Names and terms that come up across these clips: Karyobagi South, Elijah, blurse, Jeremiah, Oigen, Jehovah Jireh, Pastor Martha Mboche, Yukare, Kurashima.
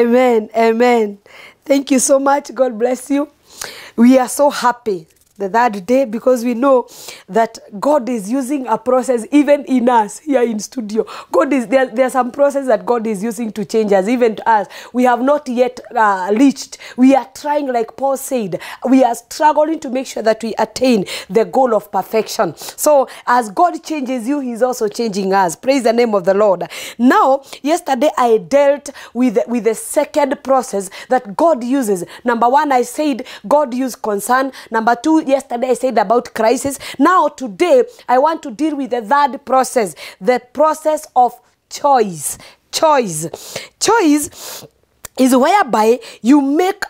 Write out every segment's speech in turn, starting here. Amen. Amen. Thank you so much. God bless you. We are so happy that day, because we know that God is using a process even in us here in studio. God is there are some process that God is using to change us, even to us. We have not yet reached. We are trying, like Paul said, we are struggling to make sure that we attain the goal of perfection. So as God changes you, he's also changing us. Praise the name of the Lord. Now, yesterday I dealt with the second process that God uses. Number one, I said God used concern. Number two, yesterday I said about crisis. Now today I want to deal with the third process, the process of choice. Choice is whereby you make,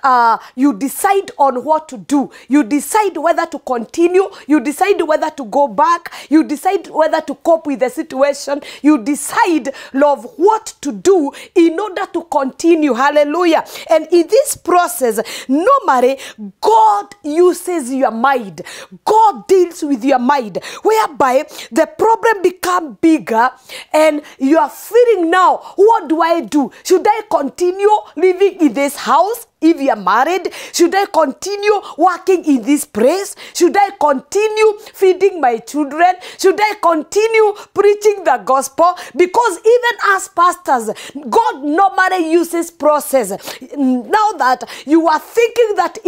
you decide on what to do. You decide whether to continue. You decide whether to go back. You decide whether to cope with the situation. You decide, love, what to do in order to continue. Hallelujah. And in this process, normally, God uses your mind. God deals with your mind, whereby the problem becomes bigger and you are feeling now, what do I do? Should I continue living in this house if you are married? Should I continue working in this place? Should I continue feeding my children? Should I continue preaching the gospel? Because even as pastors, God normally uses process. Now that you are thinking that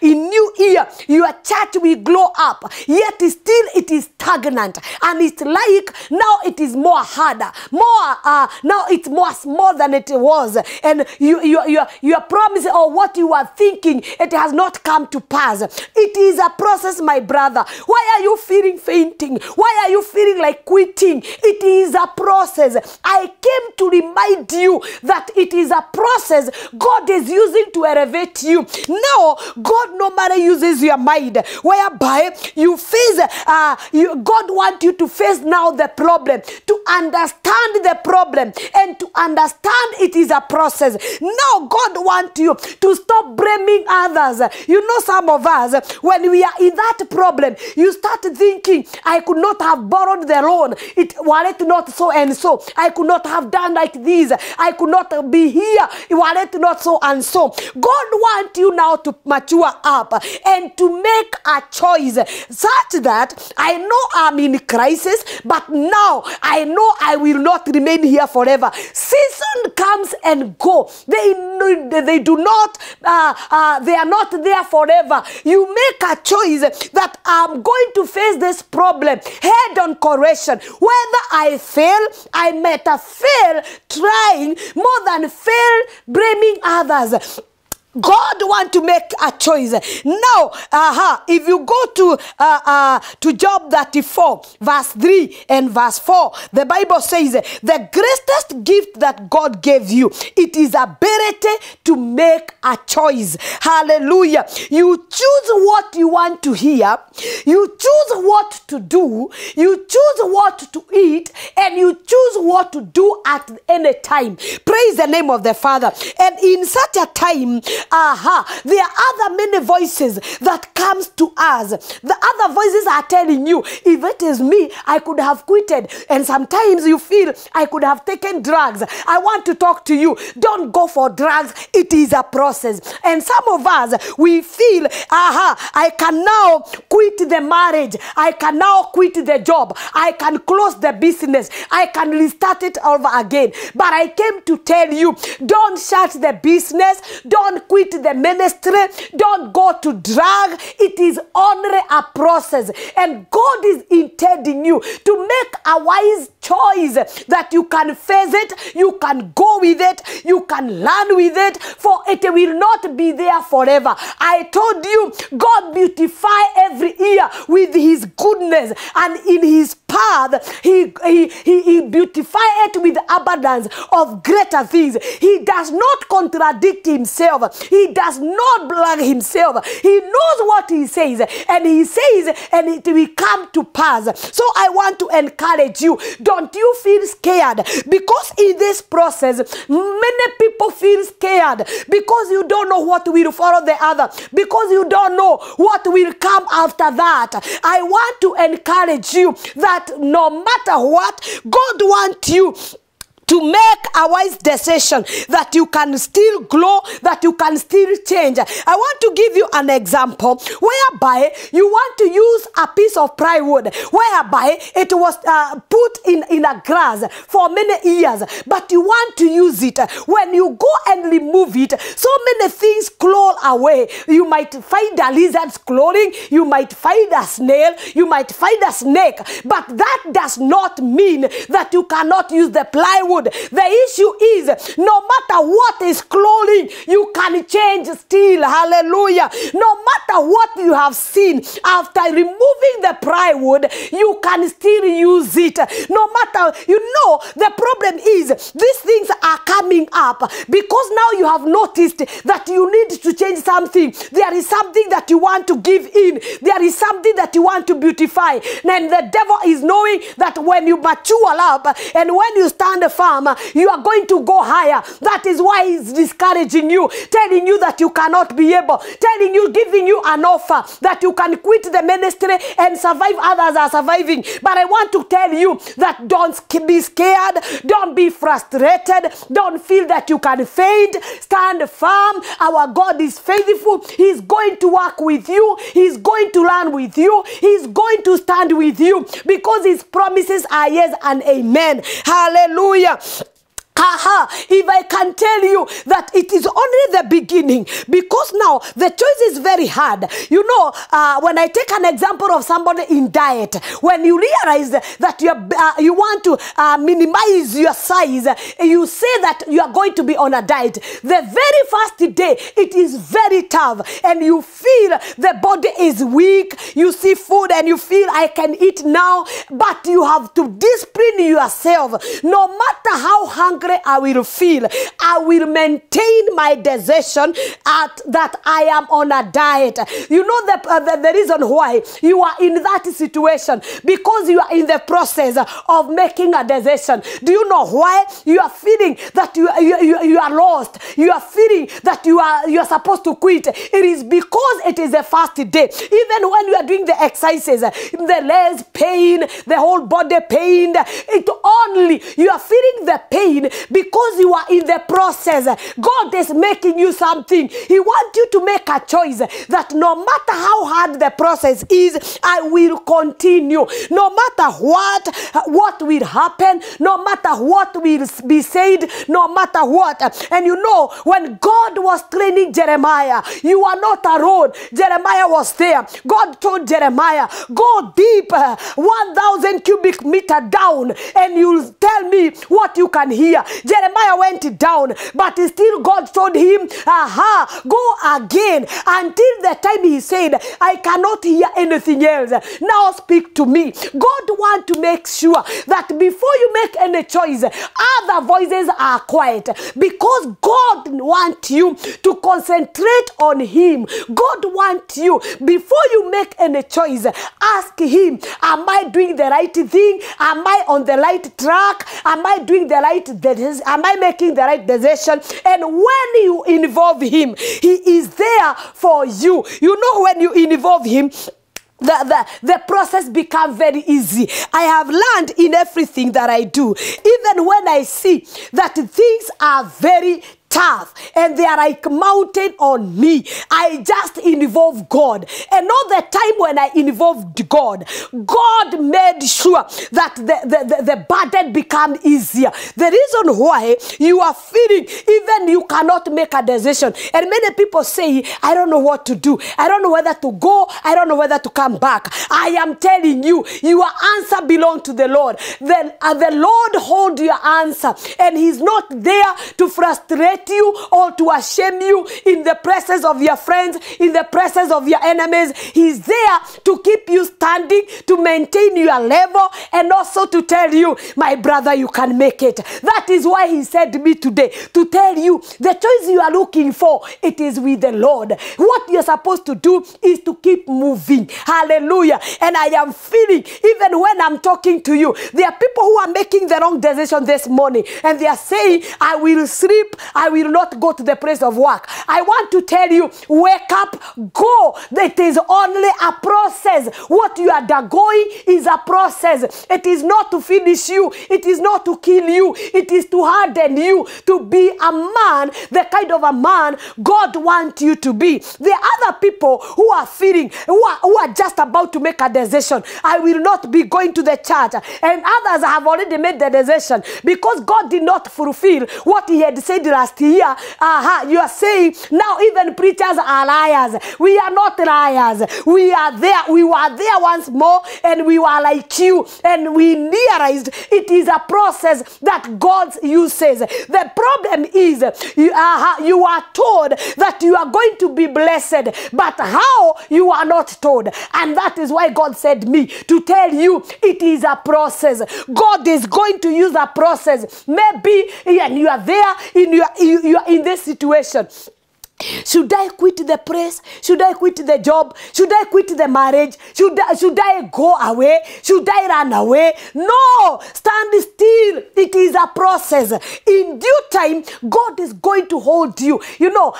in new year, your church will grow up, yet still it is stagnant. And it's like now it is more harder. Now it's more small than it was. And your promise or what you are thinking, it has not come to pass. It is a process, my brother. Why are you feeling fainting? Why are you feeling like quitting? It is a process. I came to remind you that it is a process God is using to elevate you. Now, God normally uses your mind, whereby you face, God wants you to face now the problem, to understand the problem, and to understand it is a process. Now, God wants you to stop blaming others. You know, some of us, when we are in that problem, you start thinking, I could not have borrowed the loan. It wallet not so and so. I could not have done like this. I could not be here. Wallet not so and so. God wants you now to mature up and to make a choice such that I know I'm in crisis, but now I know I will not remain here forever. Season comes and go. They do not, they are not there forever. You make a choice that I'm going to face this problem head on correction. Whether I fail, I might have failed trying more than fail blaming others. God wants to make a choice. Now, if you go to Job 34, verse 3 and verse 4, the Bible says, the greatest gift that God gave you, it is ability to make a choice. Hallelujah. You choose what you want to hear. You choose what to do. You choose what to eat. And you choose what to do at any time. Praise the name of the Father. And in such a time, there are other many voices that comes to us. The other voices are telling you, if it is me, I could have quitted. And sometimes you feel, I could have taken drugs. I want to talk to you. Don't go for drugs. It is a process. And some of us, we feel, I can now quit the marriage. I can now quit the job. I can close the business. I can restart it over again. But I came to tell you, don't shut the business. Don't quit the ministry. Don't go to drug. It is only a process. And God is intending you to make a wise choice that you can face it, you can go with it, you can learn with it, for it will not be there forever. I told you, God beautifies every year with his goodness, and in his path, he beautifies it with abundance of greater things. He does not contradict himself. He does not blame himself. He knows what he says, and he says, and it will come to pass. So I want to encourage you, don't you feel scared? Because in this process, many people feel scared because you don't know what will follow the other, because you don't know what will come after that. I want to encourage you that no matter what, God wants you to make a wise decision, that you can still grow, that you can still change. I want to give you an example whereby you want to use a piece of plywood, whereby it was put in a grass for many years, but you want to use it. When you go and remove it, so many things crawl away. You might find a lizard's crawling, you might find a snail, you might find a snake, but that does not mean that you cannot use the plywood. The issue is, no matter what is crawling, you can change still. Hallelujah. No matter what you have seen, after removing the plywood, you can still use it. No matter, you know, the problem is these things are coming up because now you have noticed that you need to change something. There is something that you want to give in. There is something that you want to beautify. And the devil is knowing that when you mature up and when you stand firm, you are going to go higher. That is why he's discouraging you, telling you that you cannot be able, telling you, giving you an offer that you can quit the ministry and survive. Others are surviving. But I want to tell you that don't be scared. Don't be frustrated. Don't feel that you can faint. Stand firm. Our God is faithful. He's going to work with you. He's going to learn with you. He's going to stand with you because his promises are yes and amen. Hallelujah. If I can tell you that it is only the beginning, because now the choice is very hard. You know, when I take an example of somebody in diet, when you realize that you want to minimize your size, you say that you are going to be on a diet. The very first day, it is very tough, and you feel the body is weak. You see food and you feel, I can eat now, but you have to discipline yourself. No matter how hungry I will feel, I will maintain my decision that I am on a diet. You know the reason why you are in that situation, because you are in the process of making a decision. Do you know why you are feeling that you are lost? You are feeling that you are supposed to quit. It is because it is a fast day. Even when you are doing the exercises, the legs pain, the whole body pain. It only you are feeling the pain because you are in the process. God is making you something. He wants you to make a choice that no matter how hard the process is, I will continue. No matter what will happen, no matter what will be said, no matter what. And you know, when God was training Jeremiah, you are not alone. Jeremiah was there. God told Jeremiah, go deep, 1,000 cubic meter down, and you'll tell me what you can hear. Jeremiah went down, but still God told him, go again, until the time he said, I cannot hear anything else. Now speak to me. God wants to make sure that before you make any choice, other voices are quiet, because God wants you to concentrate on him. God wants you, before you make any choice, ask him, am I doing the right thing? Am I on the right track? Am I doing the right thing? Am I making the right decision? And when you involve him, he is there for you. You know, when you involve him, the process becomes very easy. I have learned in everything that I do, even when I see that things are very tough and they are like mountain on me, I just involve God. And all the time when I involved God, God made sure that the burden became easier. The reason why you are feeling even you cannot make a decision, and many people say, I don't know what to do, I don't know whether to go, I don't know whether to come back. I am telling you, your answer belongs to the Lord. The Lord holds your answer, and he's not there to frustrate you or to shame you in the presence of your friends, in the presence of your enemies. He's there to keep you standing, to maintain your level, and also to tell you, my brother, you can make it. That is why he said to me today, to tell you, the choice you are looking for, it is with the Lord. What you're supposed to do is to keep moving. Hallelujah. And I am feeling, even when I'm talking to you, there are people who are making the wrong decision this morning, and they are saying, I will sleep, I will will not go to the place of work. I want to tell you, wake up, go. It is only a process. What you are undergoing is a process. It is not to finish you. It is not to kill you. It is to harden you to be a man, the kind of a man God wants you to be. There are other people who are feeling, who are just about to make a decision. I will not be going to the church. And others have already made the decision because God did not fulfill what he had said last year. You are saying, now even preachers are liars. We are not liars. We are there. We were there once more and we were like you. And we realized it is a process that God uses. The problem is you are told that you are going to be blessed, but how you are not told. And that is why God sent me to tell you it is a process. God is going to use a process. Maybe you are there in your, you are in this situation. Should I quit the place? Should I quit the job? Should I quit the marriage? Should I go away? Should I run away? No! Stand still. It is a process. In due time, God is going to hold you. You know,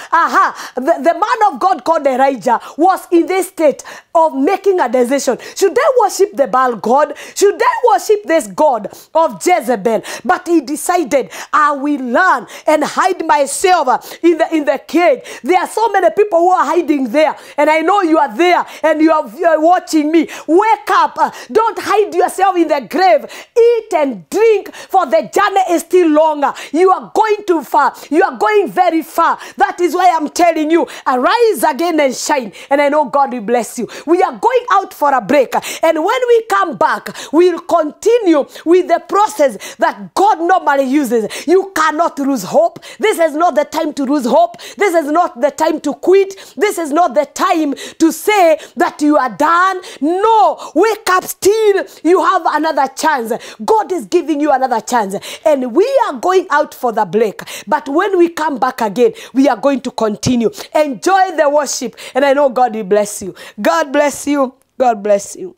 the man of God called Elijah was in this state of making a decision. Should I worship the Baal God? Should I worship this God of Jezebel? But he decided, I will learn and hide myself in the cave. There are so many people who are hiding there, and I know you are there and you are watching me. Wake up. Don't hide yourself in the grave. Eat and drink, for the journey is still longer. You are going too far. You are going very far. That is why I'm telling you, arise again and shine, and I know God will bless you. We are going out for a break, and when we come back, we'll continue with the process that God normally uses. You cannot lose hope. This is not the time to lose hope. This is not the time to quit. This is not the time to say that you are done. No, wake up still. You have another chance. God is giving you another chance. And we are going out for the break. But when we come back again, we are going to continue. Enjoy the worship. And I know God will bless you. God bless you. God bless you.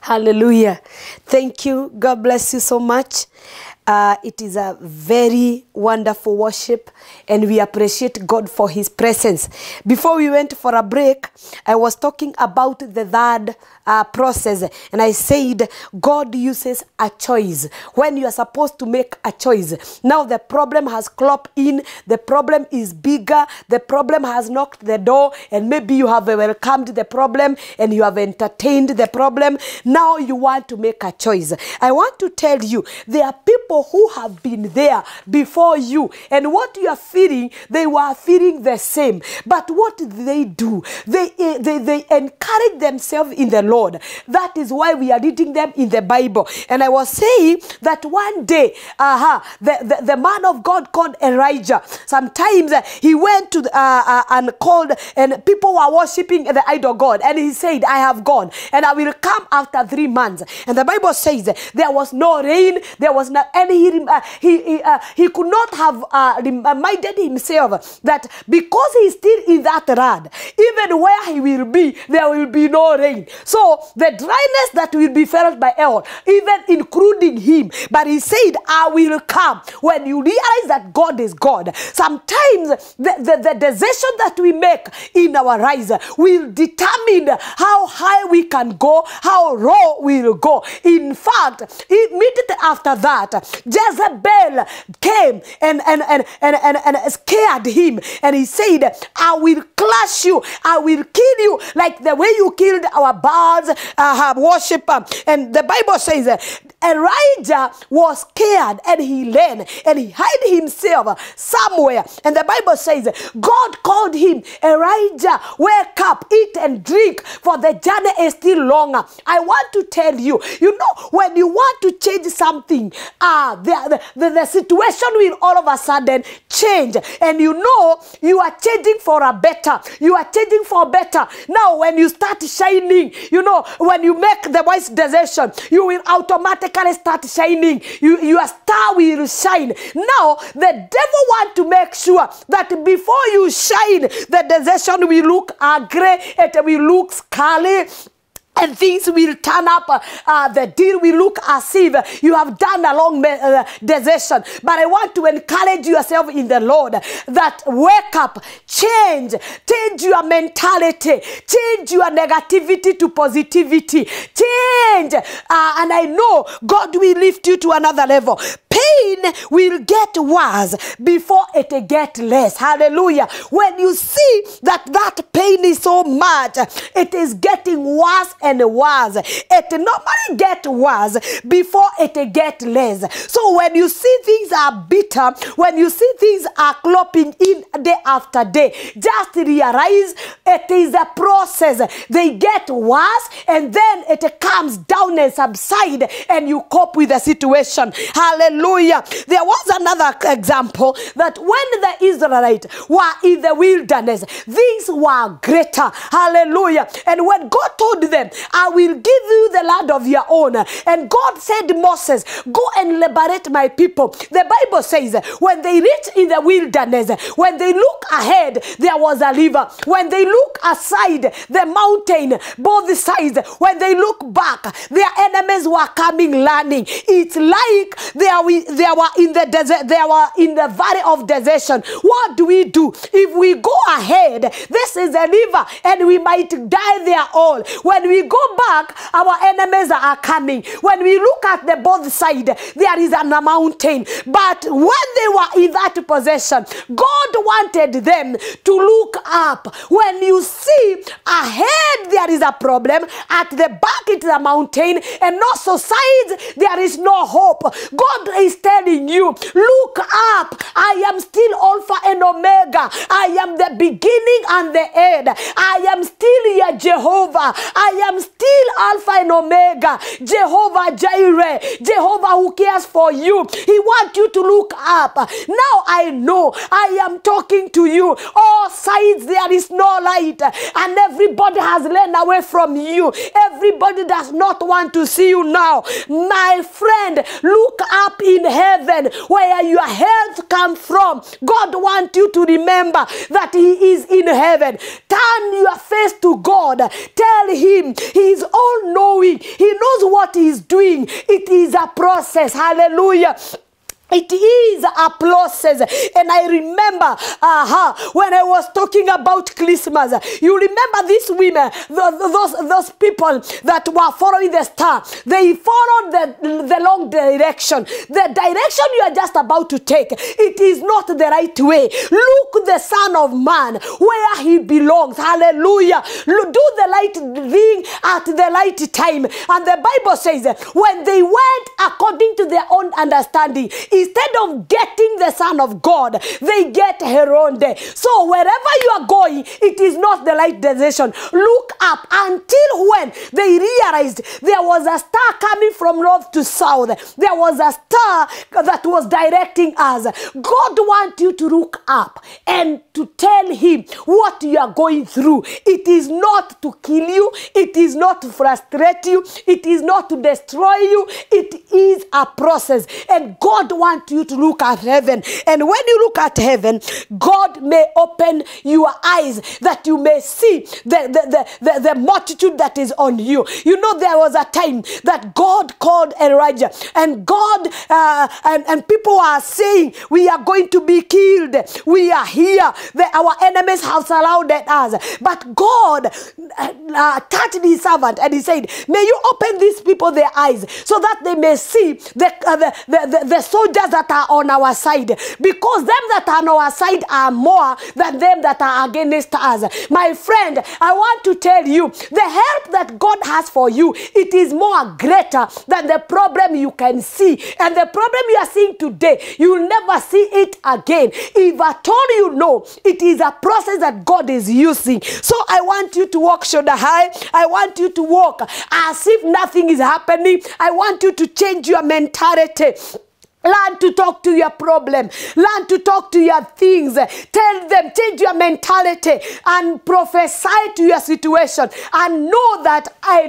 Hallelujah. Thank you. God bless you so much. It is a very wonderful worship, and we appreciate God for his presence. Before we went for a break, I was talking about the third process, and I said God uses a choice when you are supposed to make a choice. Now the problem has clopped in. The problem is bigger. The problem has knocked the door, and maybe you have welcomed the problem and you have entertained the problem. Now you want to make a choice. I want to tell you, there are people who have been there before you, and what you are feeling, they were feeling the same. But what do? They encourage themselves in the Lord. That is why we are reading them in the Bible. And I was saying that one day, the man of God called Elijah, sometimes he went to and called, and people were worshiping the idol god, and he said, I have gone and I will come after 3 months. And the Bible says there was no rain, there was no. And he could not have reminded himself that because he is still in that rod, even where he will be, there will be no rain. So the dryness that will be felt by all, even including him. But he said, I will come. When you realize that God is God, sometimes the decision that we make in our rise will determine how high we can go, how low we will go. In fact, immediately after that, Jezebel came and scared him, and he said, I will clash you, I will kill you like the way you killed our Baals worshiper. And the Bible says Elijah was scared, and he ran and he hid himself somewhere. And the Bible says God called him, Elijah, wake up, eat and drink, for the journey is still longer. I want to tell you, you know, when you want to change something, the situation will all of a sudden change, and you know you are changing for a better. You are changing for better. Now when you start shining, you know, when you make the wise decision, you will automatically start shining. Your star will shine. Now the devil wants to make sure that before you shine, the decision will look ugly, it will look scarlet. and things will turn up. The deal will look as if you have done a long desertion. But I want to encourage yourself in the Lord that wake up, change your mentality, change your negativity to positivity, change. And I know God will lift you to another level. Pain will get worse before it gets less. Hallelujah. When you see that pain is so much, it is getting worse and worse. It normally gets worse before it gets less. So when you see things are bitter, when you see things are clopping in day after day, just realize it is a process. They get worse and then it comes down and subside and you cope with the situation. Hallelujah. Hallelujah. There was another example that when the Israelites were in the wilderness, things were greater. Hallelujah. And when God told them, I will give you the land of your own. And God said, Moses, go and liberate my people. The Bible says, when they reached in the wilderness, when they look ahead, there was a river. When they look aside, the mountain, both sides, when they look back, their enemies were coming, learning. It's like they were in the valley of desertion. What do? If we go ahead, this is a river and we might die there all. When we go back, our enemies are coming. When we look at the both side, there is a mountain. But when they were in that possession, God wanted them to look up. When you see ahead, there is a problem. At the back, it's a mountain. And also sides, there is no hope. God is telling you, look up. I am still Alpha and Omega. I am the beginning and the end. I am still your Jehovah. I am still Alpha and Omega. Jehovah Jireh. Jehovah who cares for you. He wants you to look up. Now I know I am talking to you. All sides there is no light. And everybody has run away from you. Everybody does not want to see you now. My friend, look up in heaven where your health comes from. God wants you to remember that He is in heaven. Turn your face to God. Tell Him He is all-knowing. He knows what He is doing. It is a process. Hallelujah. It is a process. And I remember when I was talking about Christmas, you remember these women, those people that were following the star. They followed the long direction. The direction you are just about to take, it is not the right way. Look the Son of Man where He belongs. Hallelujah. Do the right thing at the right time. And the Bible says, when they went according to their own understanding, instead of getting the Son of God, they get Heronde. So wherever you are going, it is not the right decision. Look up until when they realized there was a star coming from north to south. There was a star that was directing us. God wants you to look up and to tell Him what you are going through. It is not to kill you. It is not to frustrate you. It is not to destroy you. It is a process. And God want you to look at heaven. And when you look at heaven, God may open your eyes that you may see the multitude that is on you. You know, there was a time that God called Elijah, and God and people are saying, we are going to be killed. We are here. Our enemies have surrounded us. But God touched His servant and He said, may you open these people their eyes so that they may see the soldiers that are on our side, because them that are on our side are more than them that are against us. My friend, I want to tell you, the help that God has for you, it is more greater than the problem you can see. And the problem you are seeing today, you will never see it again. If at all, you know, it is a process that God is using. So I want you to walk shoulder high. I want you to walk as if nothing is happening. I want you to change your mentality. Learn to talk to your problem. Learn to talk to your things. Tell them, change your mentality and prophesy to your situation. And know that I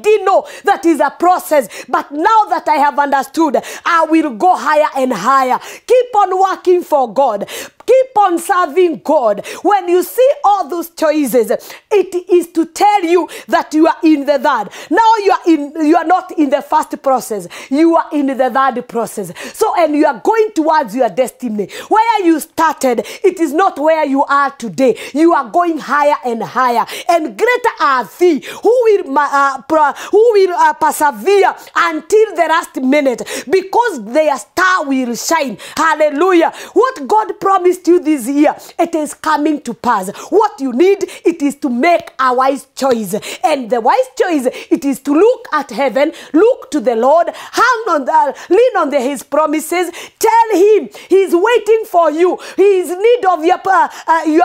did know that is a process, but now that I have understood, I will go higher and higher. Keep on working for God. Keep on serving God. When you see all those choices, it is to tell you you that you are in the third. Now you are not in the first process. You are in the third process. So, and you are going towards your destiny. Where you started, it is not where you are today. You are going higher and higher. And greater are thee who will persevere until the last minute, because their star will shine. Hallelujah. What God promised you this year, it is coming to pass. What you need, it is to make a wise choice. And the wise choice, it is to look at heaven, look to the Lord, lean on his promises, tell him he's waiting for you, he is in need of your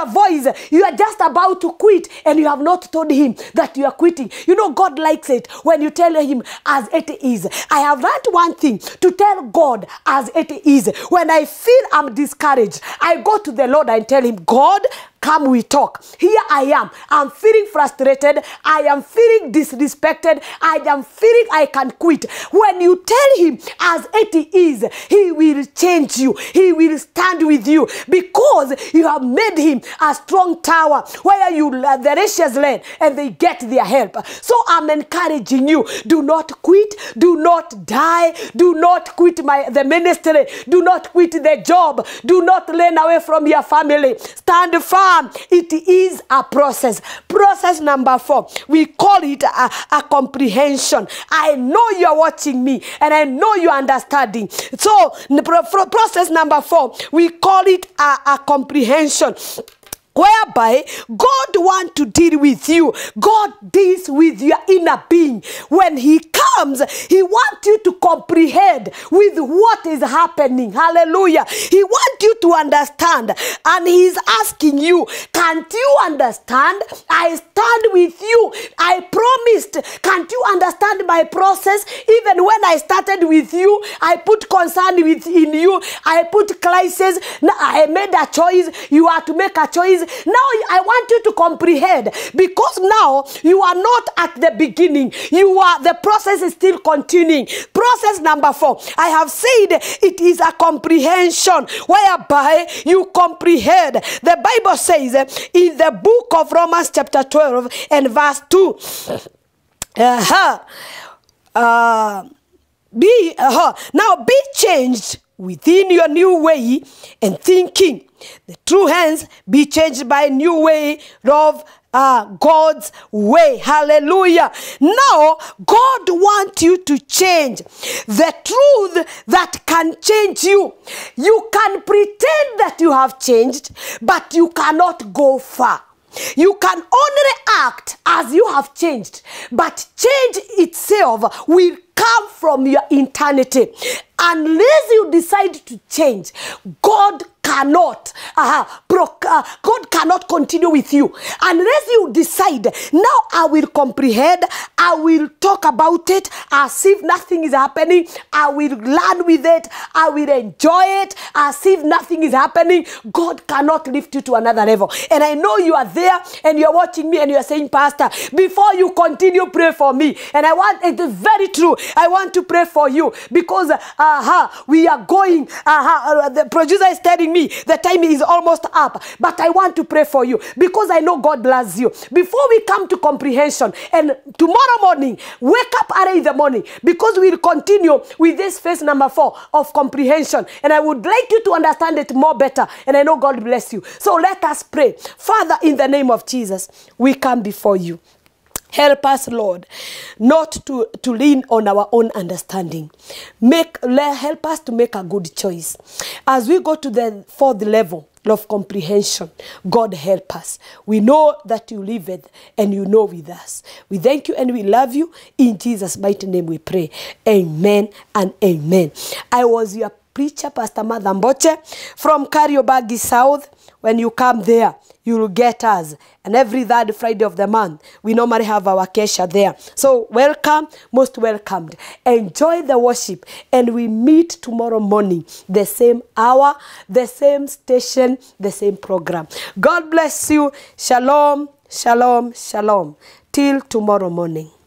voice. You are just about to quit and you have not told him that you are quitting. You know, God likes it when you tell him as it is. I have learned one thing, to tell God as it is. When I feel I'm discouraged, I go to the Lord and tell him, God, come, we talk. Here I am. I'm feeling frustrated. I am feeling disrespected. I am feeling I can quit. When you tell him as it is, he will change you. He will stand with you, because you have made him a strong tower where you the righteous land and they get their help. So I'm encouraging you. Do not quit. Do not die. Do not quit the ministry. Do not quit the job. Do not run away from your family. Stand firm. It is a process. Process number 4. We call it a comprehension. I know you are watching me and I know you are understanding. So process number 4, we call it a comprehension, whereby God wants to deal with you. God deals with your inner being. When he comes, he wants you to comprehend with what is happening. Hallelujah. He wants you to understand. And he's asking you, can't you understand? I stand with you. I promised. Can't you understand my process? Even when I started with you, I put concern within you. I put crisis. I made a choice. You are to make a choice. Now I want you to comprehend, because now you are not at the beginning. You are, the process is still continuing. Process number 4, I have said it is a comprehension whereby you comprehend. The Bible says in the book of Romans chapter 12 and verse 2, now be changed within your new way and thinking. The true hands be changed by a new way of God's way. Hallelujah. Now, God wants you to change. The truth that can change you. You can pretend that you have changed, but you cannot go far. You can only act as you have changed, but change itself will come from your eternity. Unless you decide to change, God cannot continue with you. Unless you decide, now I will comprehend, I will talk about it as if nothing is happening, I will learn with it, I will enjoy it as if nothing is happening, God cannot lift you to another level. And I know you are there and you are watching me and you are saying, Pastor, before you continue, pray for me. And I want, it is very true, I want to pray for you, because we are going, the producer is telling me the time is almost up, but I want to pray for you because I know God bless you. Before we come to comprehension, and tomorrow morning, wake up early in the morning, because we'll continue with this phase number 4 of comprehension, and I would like you to understand it more better, and I know God bless you. So let us pray. Father, in the name of Jesus, we come before you. Help us, Lord, not to lean on our own understanding. Help us to make a good choice. As we go to the 4th level of comprehension, God, help us. We know that you live it and you know with us. We thank you and we love you. In Jesus' mighty name we pray. Amen and amen. I was your preacher, Pastor Martha Mboche, from Karyobagi South. When you come there, you will get us. And every 3rd Friday of the month, we normally have our kesha there. So welcome, most welcomed. Enjoy the worship. And we meet tomorrow morning, the same hour, the same station, the same program. God bless you. Shalom, shalom, shalom. Till tomorrow morning.